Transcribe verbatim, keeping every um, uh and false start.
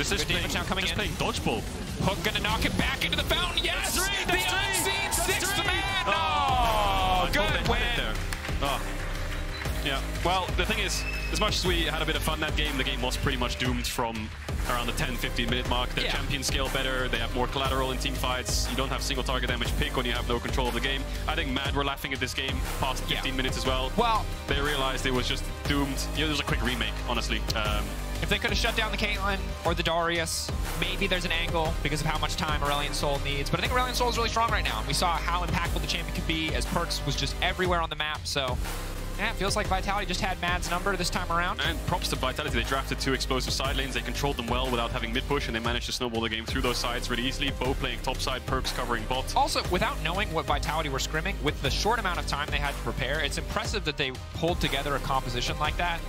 This is being coming just in. Playing dodgeball. Hook gonna knock it back into the fountain. Yes, that's three, that's the unseen six to Mad. Oh, oh good win. There. Oh. Yeah. Well, the thing is, as much as we had a bit of fun that game, the game was pretty much doomed from around the ten fifteen minute mark. Their yeah. champions scale better, they have more collateral in team fights, you don't have single target damage pick when you have no control of the game. I think Mad were laughing at this game past fifteen yeah. minutes as well. Well, they realized it was just doomed. You know, there's a quick remake, honestly. Um, if they could have shut down the Caitlyn or the Darius, maybe there's an angle because of how much time Aurelion Sol needs. But I think Aurelion Sol is really strong right now. We saw how impactful the champion could be as Perks was just everywhere on the map, so. Yeah, it feels like Vitality just had Mad's number this time around. And props to Vitality, they drafted two explosive side lanes, they controlled them well without having mid-push, and they managed to snowball the game through those sides really easily. Bo playing top side, Perks covering bot. Also, without knowing what Vitality were scrimming, with the short amount of time they had to prepare, it's impressive that they pulled together a composition like that.